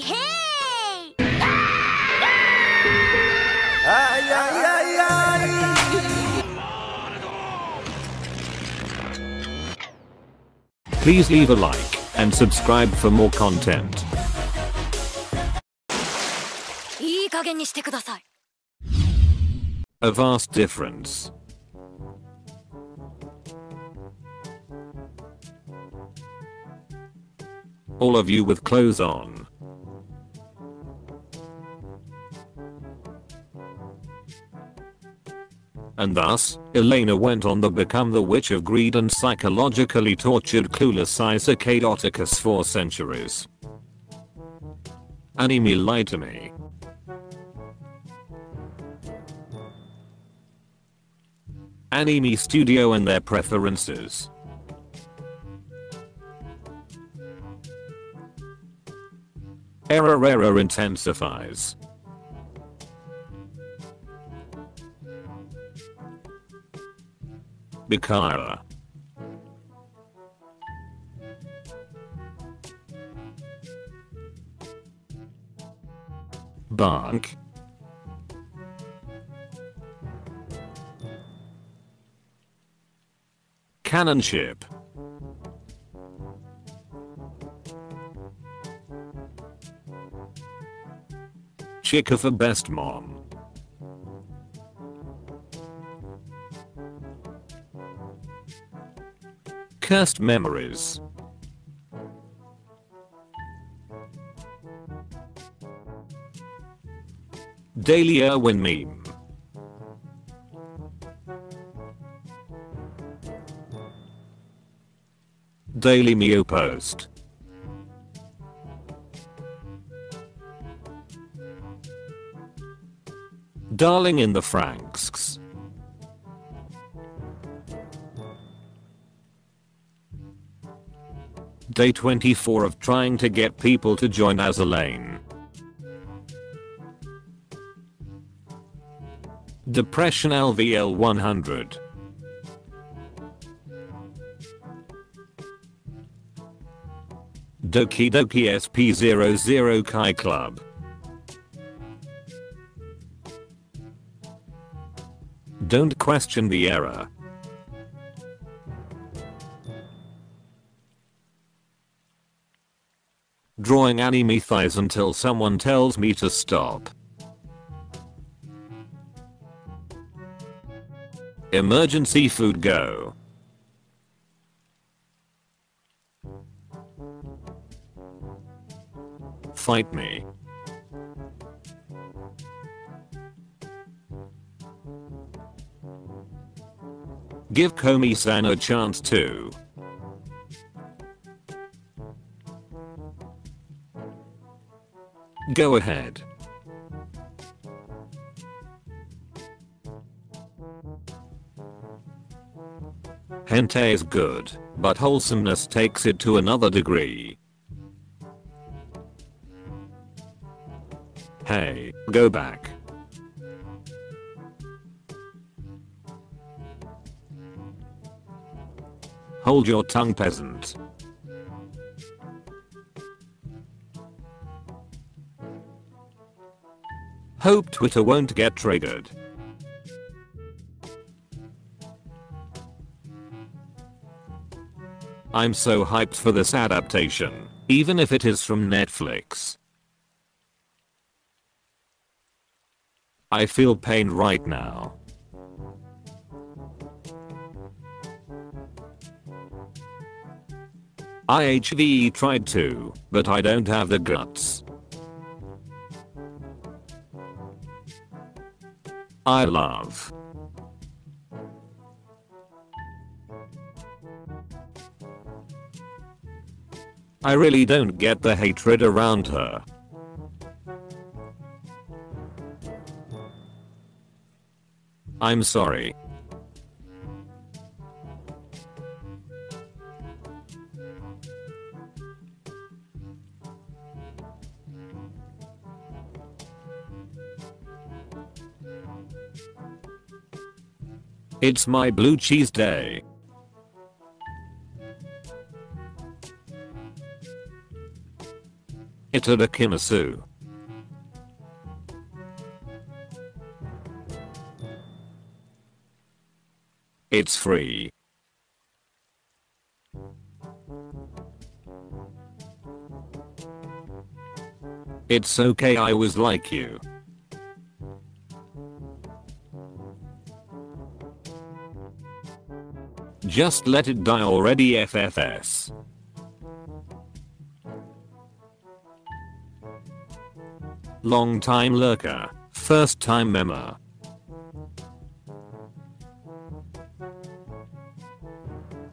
Hey, hey! Ay, ay, ay, ay! Please leave a like and subscribe for more content. いい加減にしてください。 A vast difference. All of you with clothes on. And thus, Elena went on to become the witch of greed and psychologically tortured clueless Isaac Kaedoticus for centuries. Anime lied to me. Anime studio and their preferences. Error intensifies. Bikara. Bark. Cannon ship. Chick of a best mom. Cursed memories. Daily Irwin meme. Daily Mio post. Darling in the Franks. Day 24 of trying to get people to join Azulane. Depression LVL 100. Doki Doki SP00 Kai Club. Don't question the error. Drawing anime thighs until someone tells me to stop. Emergency food go. Fight me. Give Komi-san a chance too. Go ahead. Hentai is good, but wholesomeness takes it to another degree. Hey, go back. Hold your tongue, peasant. Hope Twitter won't get triggered. I'm so hyped for this adaptation, even if it is from Netflix. I feel pain right now. IHVE tried to, but I don't have the guts. I love. I really don't get the hatred around her. I'm sorry. It's my blue cheese day. Itadaki Kimasu. It's free. It's okay, I was like you. Just let it die already, FFS. Long time lurker, first time member.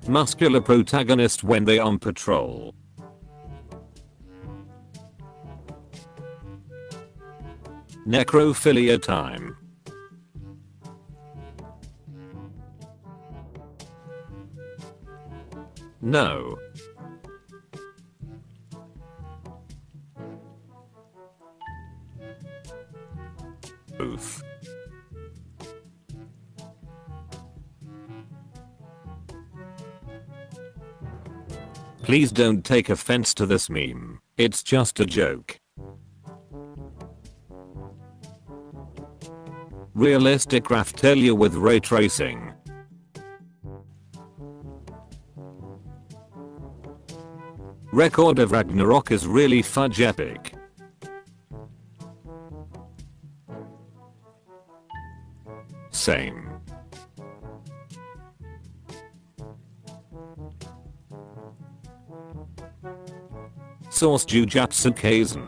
Muscular protagonist when they on patrol. Necrophilia time. No. Oof. Please don't take offense to this meme. It's just a joke. Realistic Raftelia with ray tracing. Record of Ragnarok is really fudge epic. Same. Source Jujutsu Kaisen.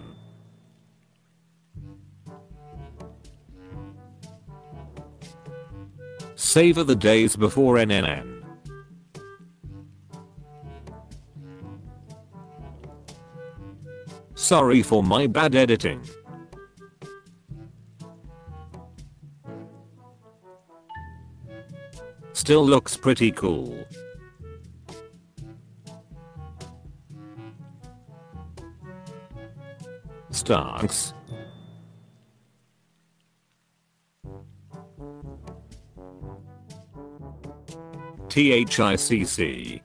Savor the days before NNN. Sorry for my bad editing. Still looks pretty cool. Starks. THICC.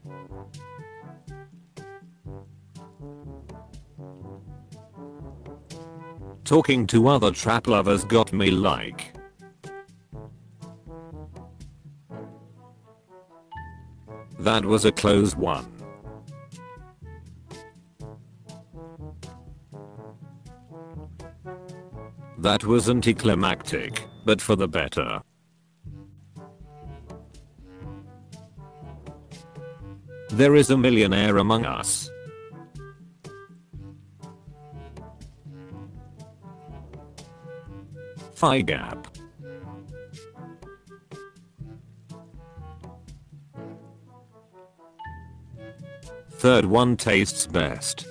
Talking to other trap lovers got me like. That was a close one. That was anticlimactic, but for the better. There is a millionaire among us. Thigh gap. Third one tastes best.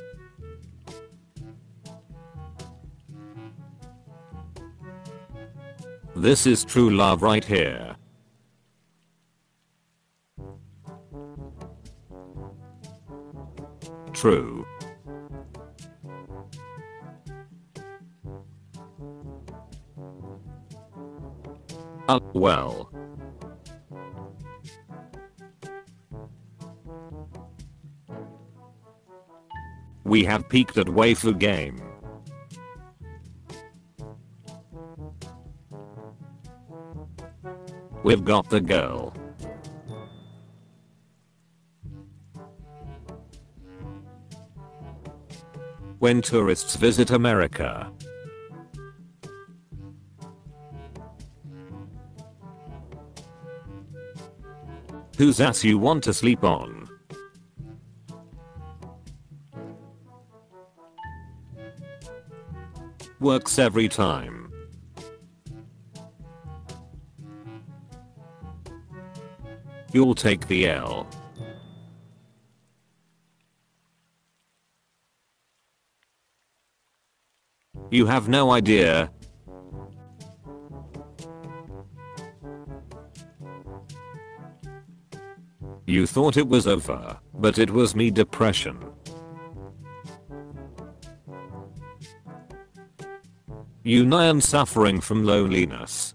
This is true love right here. True. Well. We have peaked at waifu game. We've got the girl. When tourists visit America. Whose ass you want to sleep on? Works every time. You'll take the L. You have no idea. You thought it was over, but it was me depression. You know I'm suffering from loneliness.